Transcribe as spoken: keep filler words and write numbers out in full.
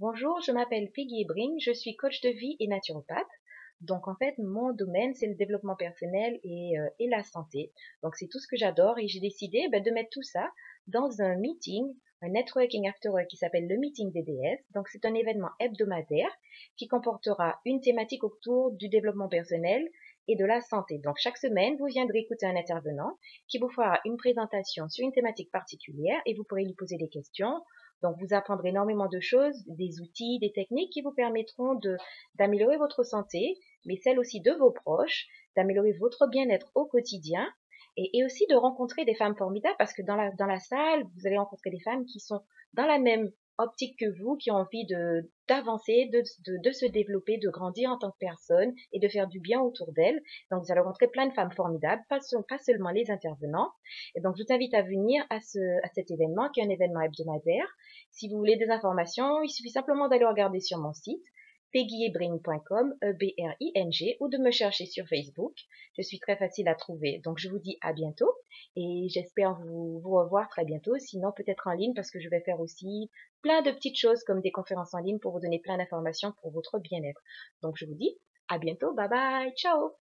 Bonjour, je m'appelle Peggy Ebring, je suis coach de vie et naturopathe. Donc en fait, mon domaine, c'est le développement personnel et, euh, et la santé. Donc c'est tout ce que j'adore et j'ai décidé ben, de mettre tout ça dans un meeting, un networking after work qui s'appelle le meeting des déesses. Donc c'est un événement hebdomadaire qui comportera une thématique autour du développement personnel et de la santé. Donc chaque semaine, vous viendrez écouter un intervenant qui vous fera une présentation sur une thématique particulière et vous pourrez lui poser des questions. Donc, vous apprendrez énormément de choses, des outils, des techniques qui vous permettront de d'améliorer votre santé, mais celle aussi de vos proches, d'améliorer votre bien-être au quotidien et, et aussi de rencontrer des femmes formidables parce que dans la, dans la salle, vous allez rencontrer des femmes qui sont dans la même optique que vous, qui ont envie de d'avancer, de, de, de se développer, de grandir en tant que personne et de faire du bien autour d'elles. Donc, vous allez rencontrer plein de femmes formidables, pas, pas seulement les intervenants. Et donc, je vous invite à venir à, ce, à cet événement, qui est un événement hebdomadaire. Si vous voulez des informations, il suffit simplement d'aller regarder sur mon site peggy ebring point com, E B R I N G, ou de me chercher sur Facebook. Je suis très facile à trouver. Donc, je vous dis à bientôt et j'espère vous, vous revoir très bientôt. Sinon, peut-être en ligne parce que je vais faire aussi plein de petites choses comme des conférences en ligne pour vous donner plein d'informations pour votre bien-être. Donc, je vous dis à bientôt. Bye bye. Ciao.